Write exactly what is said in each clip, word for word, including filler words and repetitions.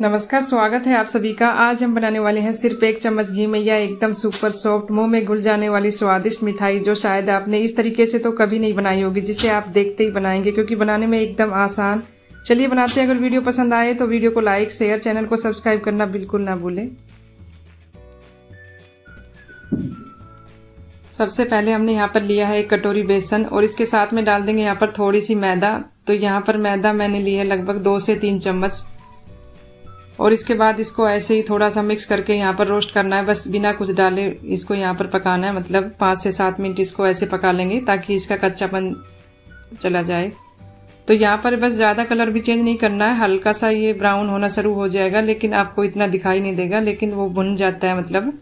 नमस्कार, स्वागत है आप सभी का। आज हम बनाने वाले हैं सिर्फ एक चम्मच घी में यह एकदम सुपर सॉफ्ट, मुंह में घुल जाने वाली स्वादिष्ट मिठाई, जो शायद आपने इस तरीके से तो कभी नहीं बनाई होगी, जिसे आप देखते ही बनाएंगे क्योंकि बनाने में एकदम आसान। चलिए बनाते हैं। अगर वीडियो पसंद आए तो वीडियो को लाइक, शेयर, चैनल को सब्सक्राइब करना बिल्कुल ना भूलें। सबसे पहले हमने यहाँ पर लिया है एक कटोरी बेसन और इसके साथ में डाल देंगे यहाँ पर थोड़ी सी मैदा। तो यहाँ पर मैदा मैंने लिया है लगभग दो से तीन चम्मच और इसके बाद इसको ऐसे ही थोड़ा सा मिक्स करके यहाँ पर रोस्ट करना है। बस बिना कुछ डाले इसको यहाँ पर पकाना है, मतलब पाँच से सात मिनट इसको ऐसे पका लेंगे ताकि इसका कच्चापन चला जाए। तो यहाँ पर बस ज़्यादा कलर भी चेंज नहीं करना है, हल्का सा ये ब्राउन होना शुरू हो जाएगा लेकिन आपको इतना दिखाई नहीं देगा, लेकिन वो भुन जाता है, मतलब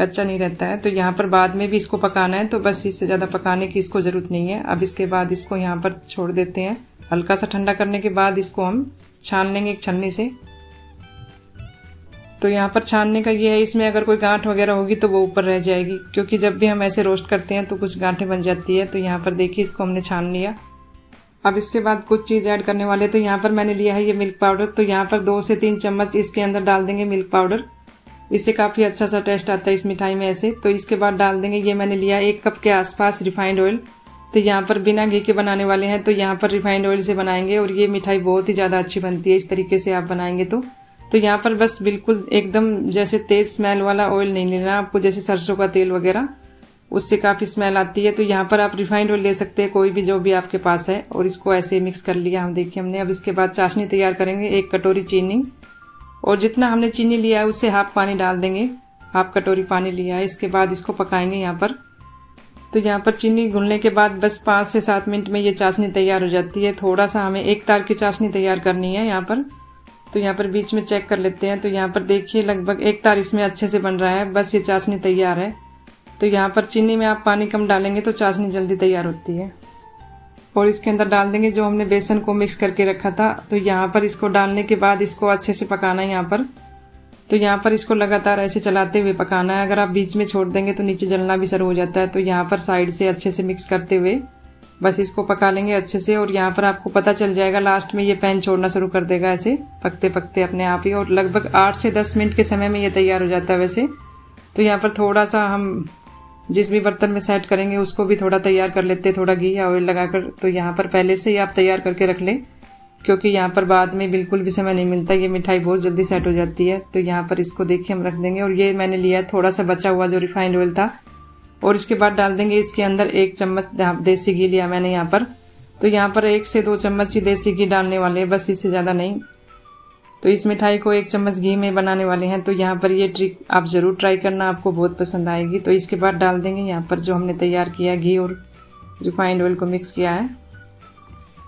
कच्चा नहीं रहता है। तो यहाँ पर बाद में भी इसको पकाना है, तो बस इससे ज़्यादा पकाने की इसको ज़रूरत नहीं है। अब इसके बाद इसको यहाँ पर छोड़ देते हैं, हल्का सा ठंडा करने के बाद इसको हम छान लेंगे एक छन्नी से। तो यहाँ पर छानने का ये है, इसमें अगर कोई गांठ वगैरह होगी तो वो ऊपर रह जाएगी, क्योंकि जब भी हम ऐसे रोस्ट करते हैं तो कुछ गांठें बन जाती है। तो यहाँ पर देखिए इसको हमने छान लिया। अब इसके बाद कुछ चीज़ ऐड करने वाले, तो यहाँ पर मैंने लिया है ये मिल्क पाउडर। तो यहाँ पर दो से तीन चम्मच इसके अंदर डाल देंगे मिल्क पाउडर, इससे काफ़ी अच्छा सा टेस्ट आता है इस मिठाई में ऐसे। तो इसके बाद डाल देंगे, ये मैंने लिया एक कप के आसपास रिफाइंड ऑयल। तो यहाँ पर बिना घी के बनाने वाले हैं तो यहाँ पर रिफाइंड ऑयल से बनाएंगे और ये मिठाई बहुत ही ज़्यादा अच्छी बनती है इस तरीके से आप बनाएंगे तो। तो यहाँ पर बस बिल्कुल एकदम जैसे तेज़ स्मेल वाला ऑयल नहीं लेना आपको, जैसे सरसों का तेल वगैरह, उससे काफ़ी स्मेल आती है। तो यहाँ पर आप रिफाइंड ऑयल ले सकते हैं कोई भी, जो भी आपके पास है। और इसको ऐसे मिक्स कर लिया हम, देखिए हमने। अब इसके बाद चाशनी तैयार करेंगे, एक कटोरी चीनी, और जितना हमने चीनी लिया है उससे हाफ पानी डाल देंगे, हाफ कटोरी पानी लिया है। इसके बाद इसको पकाएंगे यहाँ पर। तो यहाँ पर चीनी घुलने के बाद बस पाँच से सात मिनट में ये चाशनी तैयार हो जाती है। थोड़ा सा हमें एक तार की चाशनी तैयार करनी है यहाँ पर। तो यहाँ पर बीच में चेक कर लेते हैं। तो यहाँ पर देखिए लगभग एक तार इसमें अच्छे से बन रहा है, बस ये चाशनी तैयार है। तो यहाँ पर चीनी में आप पानी कम डालेंगे तो चाशनी जल्दी तैयार होती है। और इसके अंदर डाल देंगे जो हमने बेसन को मिक्स करके रखा था। तो यहाँ पर इसको डालने के बाद इसको अच्छे से पकाना है यहाँ पर। तो यहाँ पर इसको लगातार ऐसे चलाते हुए पकाना है, अगर आप बीच में छोड़ देंगे तो नीचे जलना भी शुरू हो जाता है। तो यहाँ पर साइड से अच्छे से मिक्स करते हुए बस इसको पका लेंगे अच्छे से। और यहाँ पर आपको पता चल जाएगा लास्ट में ये पैन छोड़ना शुरू कर देगा ऐसे पकते पकते अपने आप ही, और लगभग आठ से दस मिनट के समय में ये तैयार हो जाता है वैसे। तो यहाँ पर थोड़ा सा हम जिस भी बर्तन में सेट करेंगे उसको भी थोड़ा तैयार कर लेते हैं, थोड़ा घी या ऑयल लगाकर। तो यहाँ पर पहले से ही आप तैयार करके रख लें क्योंकि यहाँ पर बाद में बिल्कुल भी समय नहीं मिलता, ये मिठाई बहुत जल्दी सेट हो जाती है। तो यहाँ पर इसको देखिए हम रख देंगे। और ये मैंने लिया है थोड़ा सा बचा हुआ जो रिफाइंड ऑयल था, और इसके बाद डाल देंगे इसके अंदर एक चम्मच देसी घी लिया मैंने यहाँ पर। तो यहाँ पर एक से दो चम्मच ही देसी घी डालने वाले हैं, बस इससे ज़्यादा नहीं। तो इस मिठाई को एक चम्मच घी में बनाने वाले हैं। तो यहाँ पर ये ट्रिक आप ज़रूर ट्राई करना, आपको बहुत पसंद आएगी। तो इसके बाद डाल देंगे यहाँ पर जो हमने तैयार किया घी और रिफाइंड ऑयल को मिक्स किया है,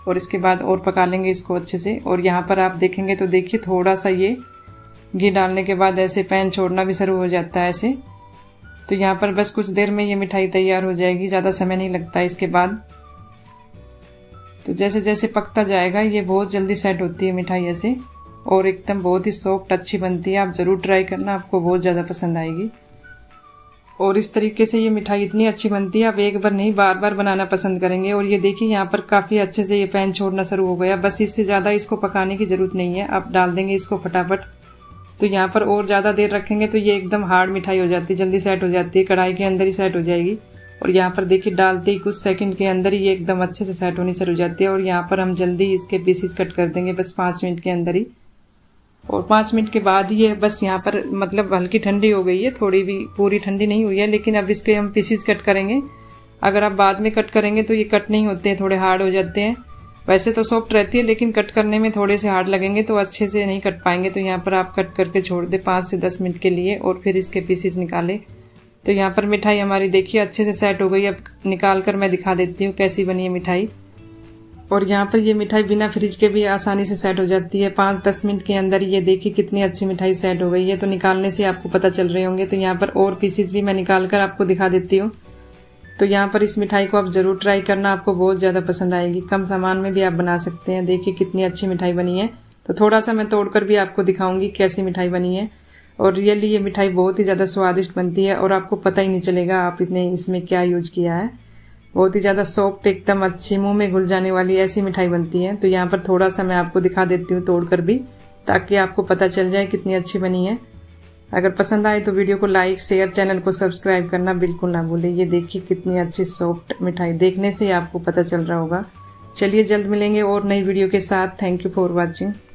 और इसके बाद और पका लेंगे इसको अच्छे से। और यहाँ पर आप देखेंगे तो देखिए थोड़ा सा ये घी डालने के बाद ऐसे पैन छोड़ना भी शुरू हो जाता है ऐसे। तो यहाँ पर बस कुछ देर में ये मिठाई तैयार हो जाएगी, ज़्यादा समय नहीं लगता इसके बाद। तो जैसे जैसे पकता जाएगा ये बहुत जल्दी सेट होती है मिठाई ऐसे, और एकदम बहुत ही सॉफ्ट अच्छी बनती है। आप ज़रूर ट्राई करना, आपको बहुत ज़्यादा पसंद आएगी। और इस तरीके से ये मिठाई इतनी अच्छी बनती है, आप एक बार नहीं बार बार बनाना पसंद करेंगे। और ये देखिए यहाँ पर काफ़ी अच्छे से ये पैन छोड़ना शुरू हो गया, बस इससे ज़्यादा इसको पकाने की ज़रूरत नहीं है, आप डाल देंगे इसको फटाफट। तो यहाँ पर और ज़्यादा देर रखेंगे तो ये एकदम हार्ड मिठाई हो जाती है, जल्दी सेट हो जाती है, कढ़ाई के अंदर ही सेट हो जाएगी। और यहाँ पर देखिए डालते ही कुछ सेकंड के अंदर ही ये एकदम अच्छे से सेट होनी शुरू हो जाती है। और यहाँ पर हम जल्दी इसके पीसेस कट कर देंगे बस पाँच मिनट के अंदर ही। और पाँच मिनट के बाद ये बस यहाँ पर मतलब हल्की ठंडी हो गई है, थोड़ी भी पूरी ठंडी नहीं हुई है, लेकिन अब इसके हम पीसेस कट करेंगे। अगर आप बाद में कट करेंगे तो ये कट नहीं होते हैं, थोड़े हार्ड हो जाते हैं। वैसे तो सॉफ्ट रहती है लेकिन कट करने में थोड़े से हार्ड लगेंगे तो अच्छे से नहीं कट पाएंगे। तो यहाँ पर आप कट करके छोड़ दें पाँच से दस मिनट के लिए और फिर इसके पीसेस निकालें। तो यहाँ पर मिठाई हमारी देखिए अच्छे से सेट हो गई। अब निकाल कर मैं दिखा देती हूँ कैसी बनी है मिठाई। और यहाँ पर ये मिठाई बिना फ्रिज के भी आसानी से सेट हो जाती है, पाँच दस मिनट के अंदर। ये देखिए कितनी अच्छी मिठाई सेट हो गई है, तो निकालने से आपको पता चल रहे होंगे। तो यहाँ पर और पीसेस भी मैं निकाल कर आपको दिखा देती हूँ। तो यहाँ पर इस मिठाई को आप ज़रूर ट्राई करना, आपको बहुत ज़्यादा पसंद आएगी। कम सामान में भी आप बना सकते हैं। देखिए कितनी अच्छी मिठाई बनी है। तो थोड़ा सा मैं तोड़कर भी आपको दिखाऊंगी कैसी मिठाई बनी है। और रियली ये मिठाई बहुत ही ज़्यादा स्वादिष्ट बनती है और आपको पता ही नहीं चलेगा आप इतने इसमें क्या यूज किया है। बहुत ही ज़्यादा सॉफ्ट, एकदम अच्छी, मुँह में घुल जाने वाली ऐसी मिठाई बनती है। तो यहाँ पर थोड़ा सा मैं आपको दिखा देती हूँ तोड़ कर भी, ताकि आपको पता चल जाए कितनी अच्छी बनी है। अगर पसंद आए तो वीडियो को लाइक, शेयर, चैनल को सब्सक्राइब करना बिल्कुल ना भूलें। ये देखिए कितनी अच्छी सॉफ्ट मिठाई, देखने से ही आपको पता चल रहा होगा। चलिए जल्द मिलेंगे और नई वीडियो के साथ। Thank you for watching.